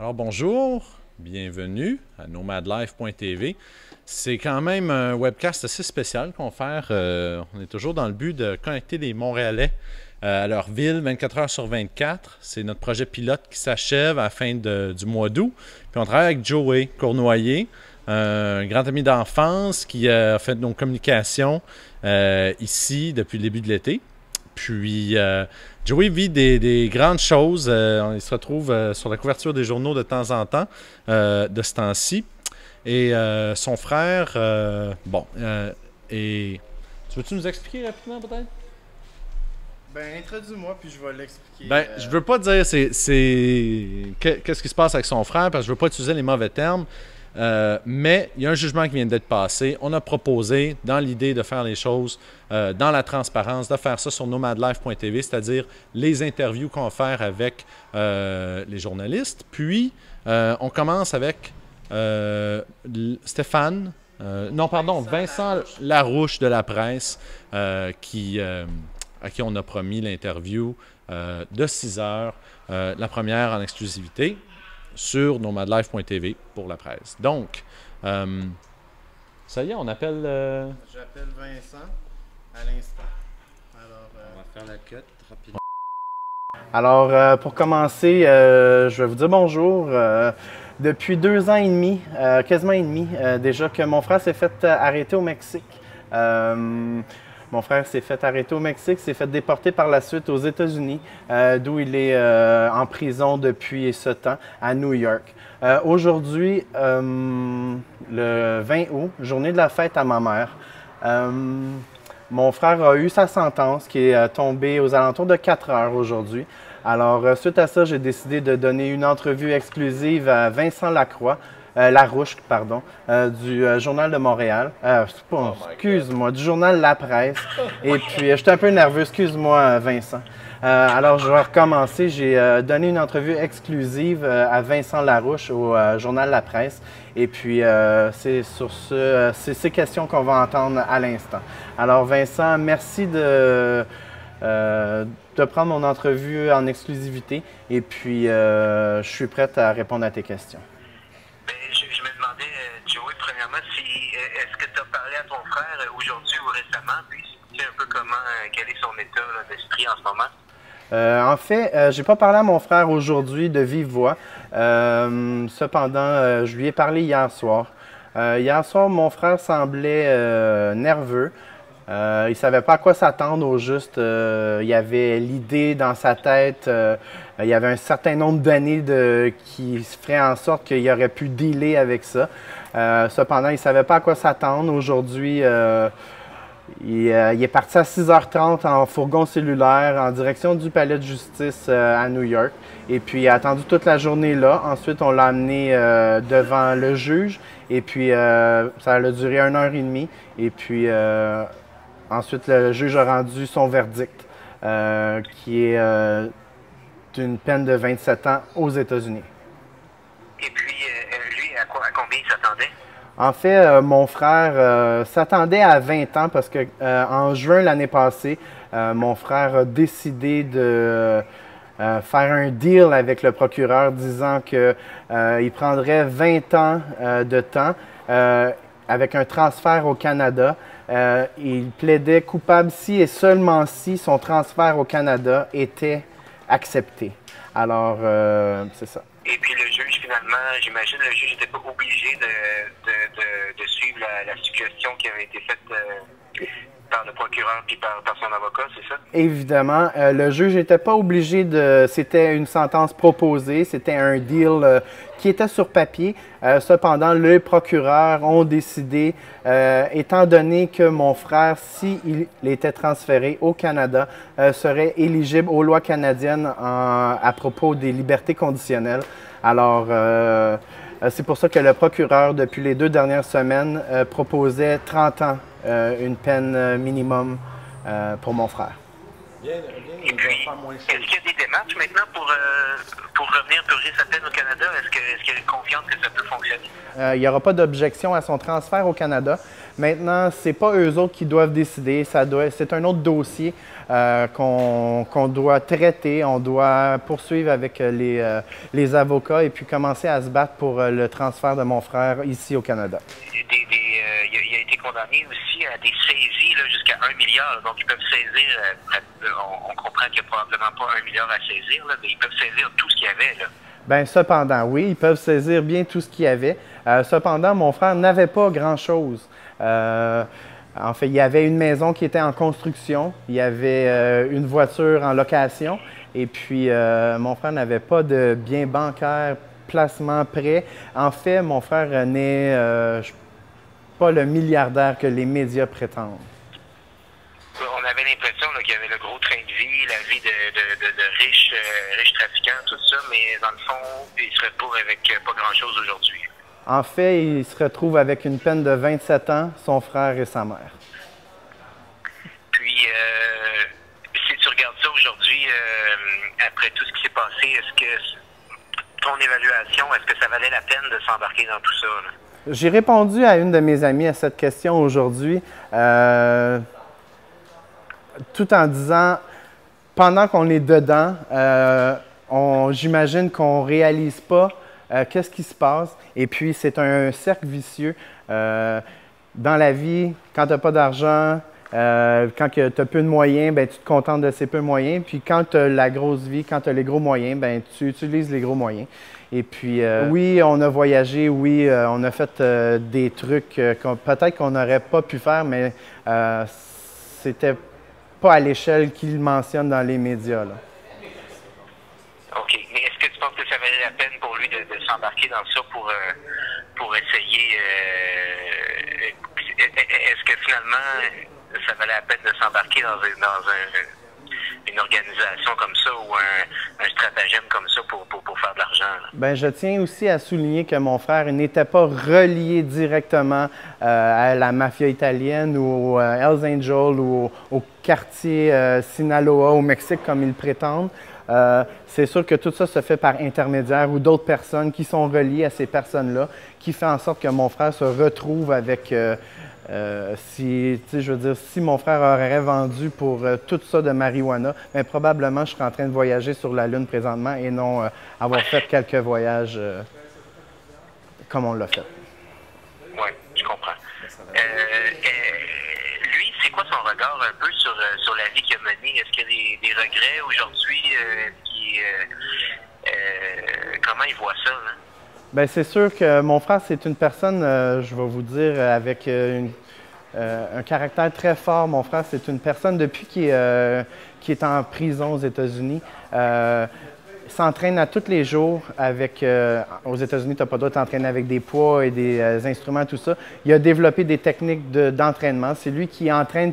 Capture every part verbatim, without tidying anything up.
Alors bonjour, bienvenue à nomad life point t v. C'est quand même un webcast assez spécial qu'on fait. Euh, on est toujours dans le but de connecter les Montréalais euh, à leur ville vingt-quatre heures sur vingt-quatre. C'est notre projet pilote qui s'achève à la fin de, du mois d'août. Puis on travaille avec Joey Cournoyer, un grand ami d'enfance qui a fait nos communications euh, ici depuis le début de l'été. Puis, euh, Joey vit des, des grandes choses. Euh, il se retrouve euh, sur la couverture des journaux de temps en temps, euh, de ce temps-ci. Et euh, son frère, euh, bon, euh, et... Tu veux-tu nous expliquer rapidement, peut-être? Ben, introduis-moi, puis je vais l'expliquer. Ben, euh... je veux pas dire c'est, c'est... qu'est-ce qui se passe avec son frère, parce que je veux pas utiliser les mauvais termes. Euh, mais il y a un jugement qui vient d'être passé. On a proposé, dans l'idée de faire les choses euh, dans la transparence, de faire ça sur nomad life point t v, c'est-à-dire les interviews qu'on va faire avec euh, les journalistes. Puis, euh, on commence avec euh, Stéphane, euh, non pardon, Vincent Larouche de La Presse, euh, qui, euh, à qui on a promis l'interview euh, de six heures, euh, la première en exclusivité, sur nomad life point t v pour La Presse. Donc, euh, ça y est, on appelle... Euh... J'appelle Vincent à l'instant. Alors, euh... on va faire la cut rapidement. Alors, euh, pour commencer, euh, je vais vous dire bonjour. Euh, depuis deux ans et demi, euh, quasiment et demi, euh, déjà que mon frère s'est fait arrêter au Mexique. Euh, Mon frère s'est fait arrêter au Mexique, s'est fait déporter par la suite aux États-Unis, euh, d'où il est euh, en prison depuis ce temps, à New York. Euh, Aujourd'hui, euh, le vingt août, journée de la fête à ma mère, euh, mon frère a eu sa sentence qui est tombée aux alentours de quatre heures aujourd'hui. Alors, suite à ça, j'ai décidé de donner une entrevue exclusive à Vincent Lacroix, Euh, Larouche, pardon, euh, du euh, Journal de Montréal. Euh, oh excuse-moi, du Journal La Presse. Et puis, euh, j'étais un peu nerveux, excuse-moi, Vincent. Euh, alors, je vais recommencer. J'ai euh, donné une entrevue exclusive euh, à Vincent Larouche au euh, Journal La Presse. Et puis, euh, c'est sur ce, euh, c'est ces questions qu'on va entendre à l'instant. Alors, Vincent, merci de... Euh, de prendre mon entrevue en exclusivité. Et puis, euh, je suis prête à répondre à tes questions. Est-ce que tu as parlé à ton frère aujourd'hui ou récemment? Puis, tu sais un peu comment, quel est son état d'esprit en ce moment? Euh, en fait, euh, j'ai pas parlé à mon frère aujourd'hui de vive voix. Euh, cependant, euh, je lui ai parlé hier soir. Euh, hier soir, mon frère semblait euh, nerveux. Euh, il ne savait pas à quoi s'attendre au juste. Euh, il y avait l'idée dans sa tête, euh, il y avait un certain nombre d'années de, qui ferait en sorte qu'il aurait pu dealer avec ça. Euh, cependant, il ne savait pas à quoi s'attendre. Aujourd'hui, euh, il, euh, il est parti à six heures trente en fourgon cellulaire en direction du palais de justice euh, à New York. Et puis, il a attendu toute la journée là. Ensuite, on l'a amené euh, devant le juge. Et puis, euh, ça a duré une heure et demie. Et puis... Euh, Ensuite, le juge a rendu son verdict, euh, qui est euh, d'une peine de vingt-sept ans aux États-Unis. Et puis, euh, lui, à, quoi, à combien il s'attendait? En fait, euh, mon frère euh, s'attendait à vingt ans parce que euh, en juin l'année passée, euh, mon frère a décidé de euh, faire un deal avec le procureur disant qu'il euh, prendrait vingt ans euh, de temps euh, avec un transfert au Canada. Euh, il plaidait coupable si et seulement si son transfert au Canada était accepté. Alors, euh, c'est ça. Et puis le juge, finalement, j'imagine le juge n'était pas obligé de, de, de, de suivre la, la suggestion qui avait été faite euh, par le procureur puis par, par son avocat, c'est ça? Évidemment. Euh, le juge n'était pas obligé de... C'était une sentence proposée, c'était un deal... Euh, qui était sur papier. Euh, cependant, les procureurs ont décidé, euh, étant donné que mon frère, s'il était transféré au Canada, euh, serait éligible aux lois canadiennes en, à propos des libertés conditionnelles. Alors, euh, c'est pour ça que le procureur, depuis les deux dernières semaines, euh, proposait trente ans, euh, une peine minimum euh, pour mon frère. Bien, bien, il va faire moins cher. matchs. Maintenant, pour, euh, pour revenir purger sa peine au Canada, est-ce qu'il est qu'il est confiant que ça peut fonctionner? Euh, il n'y aura pas d'objection à son transfert au Canada. Maintenant, ce n'est pas eux autres qui doivent décider. Ça doit, c'est un autre dossier euh, qu'on qu'on doit traiter. On doit poursuivre avec les, euh, les avocats et puis commencer à se battre pour euh, le transfert de mon frère ici au Canada. Des, des, euh, il, a, il a été condamné aussi à des saisies jusqu'à un milliard. Donc, ils peuvent saisir, euh, on, on comprend qu'il n'y a probablement pas un milliard à saisir, là, mais ils peuvent saisir tout ce qu'il y avait, là. Bien, cependant, oui, ils peuvent saisir bien tout ce qu'il y avait. Euh, cependant, mon frère n'avait pas grand-chose. Euh, en fait, il y avait une maison qui était en construction, il y avait euh, une voiture en location, et puis euh, mon frère n'avait pas de biens bancaires, placements, prêts. En fait, mon frère n'est euh, pas le milliardaire que les médias prétendent. On avait l'impression qu'il y avait le gros train de vie, la vie de, de, de, de riches euh, riche trafiquants, tout ça, mais dans le fond, il se retrouve avec euh, pas grand-chose aujourd'hui. En fait, il se retrouve avec une peine de vingt-sept ans, son frère et sa mère. Puis, euh, si tu regardes ça aujourd'hui, euh, après tout ce qui s'est passé, est-ce que ton évaluation, est-ce que ça valait la peine de s'embarquer dans tout ça, là? J'ai répondu à une de mes amies à cette question aujourd'hui, euh, tout en disant, pendant qu'on est dedans, euh, j'imagine qu'on ne réalise pas Euh, qu'est-ce qui se passe? Et puis, c'est un cercle vicieux. Euh, dans la vie, quand tu n'as pas d'argent, euh, quand tu as peu de moyens, ben, tu te contentes de ces peu moyens. Puis, quand tu as la grosse vie, quand tu as les gros moyens, ben, tu utilises les gros moyens. Et puis, euh, oui, on a voyagé, oui, euh, on a fait euh, des trucs euh, qu'on, peut-être qu'on n'aurait pas pu faire, mais euh, c'était pas à l'échelle qu'ils mentionnent dans les médias, là. OK. Mais est-ce que tu penses que ça valait la peine pour lui de, de s'embarquer dans ça pour, euh, pour essayer... Euh, est-ce que finalement, ça valait la peine de s'embarquer dans, dans un, une organisation comme ça ou un, un stratagème comme ça pour, pour, pour faire de l'argent? Bien, je tiens aussi à souligner que mon frère n'était pas relié directement euh, à la mafia italienne ou aux Hells Angels ou au, au quartier euh, Sinaloa au Mexique comme ils prétendent. Euh, c'est sûr que tout ça se fait par intermédiaire ou d'autres personnes qui sont reliées à ces personnes-là, qui fait en sorte que mon frère se retrouve avec, euh, euh, si, tu sais, je veux dire, si mon frère aurait vendu pour euh, tout ça de marijuana, mais probablement je serais en train de voyager sur la Lune présentement et non euh, avoir fait quelques voyages euh, comme on l'a fait. Oui, je comprends. Euh, euh, lui, c'est quoi son regard un peu sur, sur la vie qu'il a menée? Est-ce qu'il y a des, des regrets aujourd'hui? Euh, qui, euh, euh, comment il voit ça, hein? Bien, c'est sûr que mon frère, c'est une personne, euh, je vais vous dire, avec une, euh, un caractère très fort. Mon frère, c'est une personne, depuis qu'il est, euh, qu'il est en prison aux États-Unis, euh, s'entraîne à tous les jours avec... Euh, aux États-Unis, tu n'as pas le droit de t'entraîner avec des poids et des euh, instruments, tout ça. Il a développé des techniques de, d'entraînement. C'est lui qui entraîne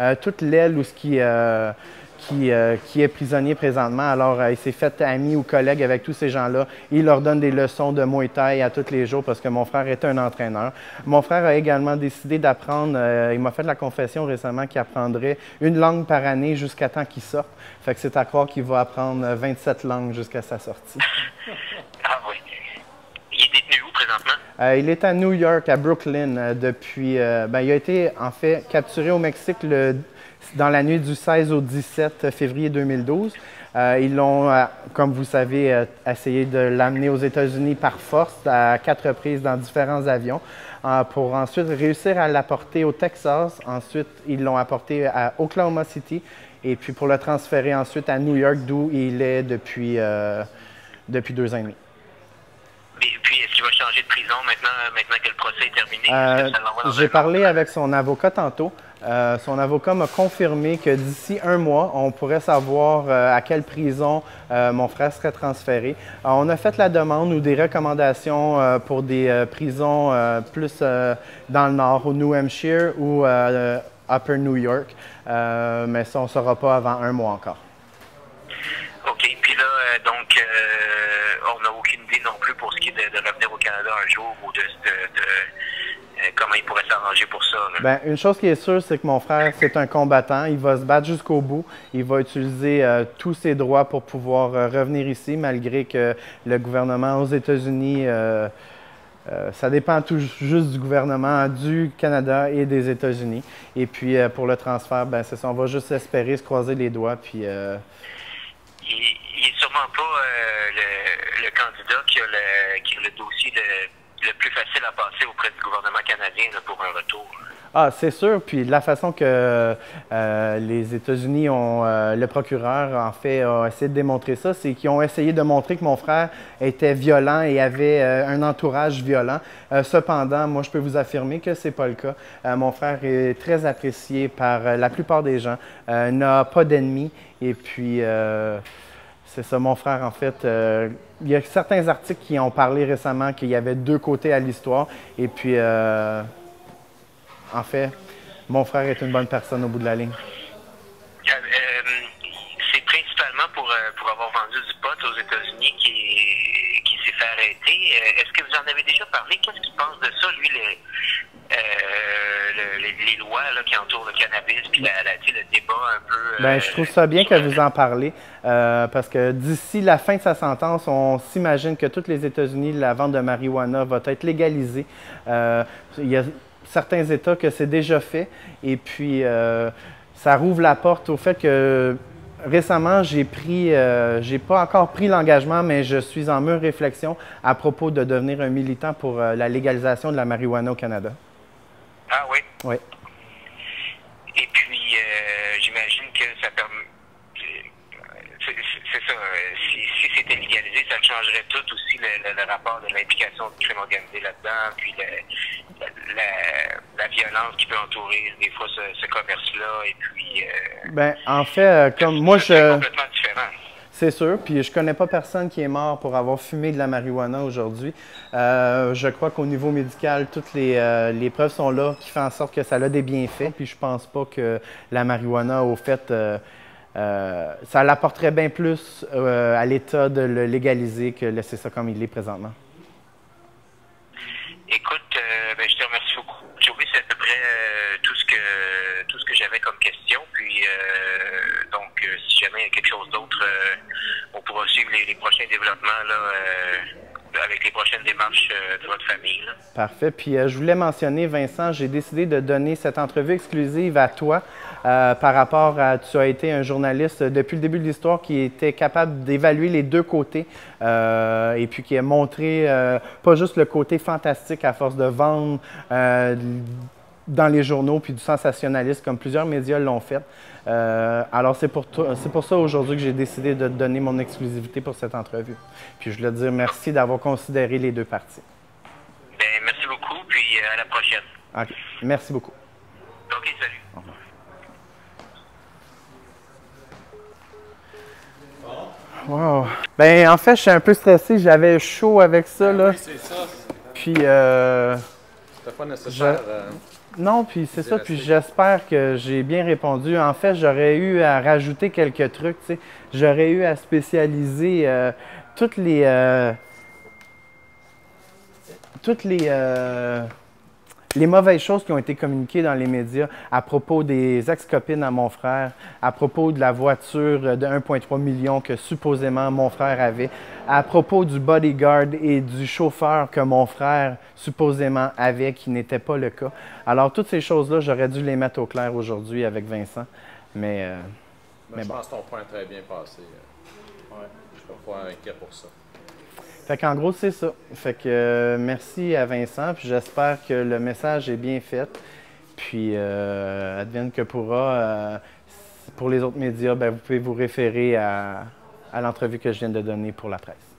euh, toute l'aile ou ce qui... Euh, Qui, euh, qui est prisonnier présentement. Alors, euh, il s'est fait ami ou collègue avec tous ces gens-là. Il leur donne des leçons de Muay Thai à tous les jours parce que mon frère est un entraîneur. Mon frère a également décidé d'apprendre, euh, il m'a fait la confession récemment qu'il apprendrait une langue par année jusqu'à temps qu'il sorte. Fait que c'est à croire qu'il va apprendre vingt-sept langues jusqu'à sa sortie. Ah oui. Il est détenu où présentement? Euh, il est à New York, à Brooklyn, euh, depuis... Euh, ben, il a été, en fait, capturé au Mexique le... dans la nuit du seize au dix-sept février deux mille douze. Euh, ils l'ont, euh, comme vous savez, euh, essayé de l'amener aux États-Unis par force à quatre reprises dans différents avions euh, pour ensuite réussir à l'apporter au Texas. Ensuite, ils l'ont apporté à Oklahoma City et puis pour le transférer ensuite à New York, d'où il est depuis, euh, depuis deux ans et demi. Et puis, est-ce qu'il va changer de prison maintenant, maintenant que le procès est terminé? Euh, J'ai parlé avec son avocat tantôt. Euh, son avocat m'a confirmé que d'ici un mois, on pourrait savoir euh, à quelle prison euh, mon frère serait transféré. Euh, on a fait la demande ou des recommandations euh, pour des euh, prisons euh, plus euh, dans le nord, au New Hampshire ou euh, Upper New York, euh, mais ça, on ne saura pas avant un mois encore. OK. Puis là, euh, donc, euh, on n'a aucune idée non plus pour ce qui est de, de revenir au Canada un jour ou de... de, de... comment ils pourraient s'arranger pour ça. Bien, une chose qui est sûre, c'est que mon frère, c'est un combattant. Il va se battre jusqu'au bout. Il va utiliser euh, tous ses droits pour pouvoir euh, revenir ici, malgré que le gouvernement aux États-Unis, euh, euh, ça dépend tout juste du gouvernement du Canada et des États-Unis. Et puis, euh, pour le transfert, bien, c'est ça. On va juste espérer, se croiser les doigts, puis... Euh, il n'est sûrement pas euh, le, le candidat qui a le, qui a le dossier le, le plus facile à passer auprès du gouvernement canadien là, pour un retour. Ah, c'est sûr. Puis de la façon que euh, les États-Unis ont, euh, le procureur, en fait, a essayé de démontrer ça, c'est qu'ils ont essayé de montrer que mon frère était violent et avait euh, un entourage violent. Euh, cependant, moi, je peux vous affirmer que c'est pas le cas. Euh, mon frère est très apprécié par euh, la plupart des gens, euh, n'a pas d'ennemis et puis... Euh, c'est ça, mon frère, en fait. Euh, il y a certains articles qui ont parlé récemment qu'il y avait deux côtés à l'histoire. Et puis, euh, en fait, mon frère est une bonne personne au bout de la ligne. Euh, euh, c'est principalement pour, euh, pour avoir vendu du pot aux États-Unis qui, qui s'est fait arrêter. Euh, Est-ce que vous en avez déjà parlé? Qu'est-ce qu'il pense de ça, lui, les, euh, le, les, les lois là, qui entourent le cannabis, puis la, la, le débat un peu... Euh, bien, je trouve ça bien que vous en parlez. Euh, parce que d'ici la fin de sa sentence, on s'imagine que toutes les États-Unis, la vente de marijuana va être légalisée. Euh, il y a certains États que c'est déjà fait. Et puis, euh, ça rouvre la porte au fait que récemment, j'ai pris, euh, j'ai pas encore pris l'engagement, mais je suis en mûre réflexion à propos de devenir un militant pour euh, la légalisation de la marijuana au Canada. Ah oui? Oui. Et puis, euh, j'imagine que ça permet... C'est ça. Si, si c'était légalisé, ça changerait tout aussi le, le, le rapport de l'implication du crime organisé là-dedans, puis le, la, la, la violence qui peut entourer des fois ce, ce commerce-là, et puis... Euh, ben, en fait, comme moi, je... C'est complètement différent. C'est sûr, puis je connais pas personne qui est mort pour avoir fumé de la marijuana aujourd'hui. Euh, je crois qu'au niveau médical, toutes les, euh, les preuves sont là qui font en sorte que ça a des bienfaits, puis je pense pas que la marijuana, au fait... Euh, Euh, ça l'apporterait bien plus euh, à l'État de le légaliser que laisser ça comme il est présentement. Écoute, euh, ben, je te remercie beaucoup. Joey, c'est à peu près euh, tout ce que tout ce que j'avais comme question. Puis euh, donc, euh, si jamais il y a quelque chose d'autre, euh, on pourra suivre les, les prochains développements là, euh, avec les prochaines démarches euh, de votre famille. Là. Parfait. Puis euh, je voulais mentionner, Vincent, j'ai décidé de donner cette entrevue exclusive à toi. Euh, par rapport à, tu as été un journaliste depuis le début de l'histoire qui était capable d'évaluer les deux côtés euh, et puis qui a montré euh, pas juste le côté fantastique à force de vendre euh, dans les journaux puis du sensationnalisme comme plusieurs médias l'ont fait. Euh, alors c'est pour, c'est pour ça aujourd'hui que j'ai décidé de te donner mon exclusivité pour cette entrevue. Puis je voulais te dire merci d'avoir considéré les deux parties. Bien, merci beaucoup puis à la prochaine. OK. Merci beaucoup. OK, salut. Au revoir. Wow! Ben en fait, je suis un peu stressé. J'avais chaud avec ça, là. Oui, c'est ça. Puis, euh... C'était pas nécessaire. Je... Euh... Non, puis c'est ça. Puis j'espère que j'ai bien répondu. En fait, j'aurais eu à rajouter quelques trucs, tu sais. J'aurais eu à spécialiser euh, toutes les... Euh... Toutes les... Euh... Les mauvaises choses qui ont été communiquées dans les médias à propos des ex-copines à mon frère, à propos de la voiture de un virgule trois million que supposément mon frère avait, à propos du bodyguard et du chauffeur que mon frère supposément avait, qui n'était pas le cas. Alors, toutes ces choses-là, j'aurais dû les mettre au clair aujourd'hui avec Vincent, mais... Euh, ben, mais je bon. pense que ton point est très bien passé. Ouais, je ne suis pas inquiet pour ça. Fait qu'en gros, c'est ça. Fait que euh, merci à Vincent, puis j'espère que le message est bien fait. Puis, euh, advienne que pourra, euh, pour les autres médias, bien, vous pouvez vous référer à, à l'entrevue que je viens de donner pour la presse.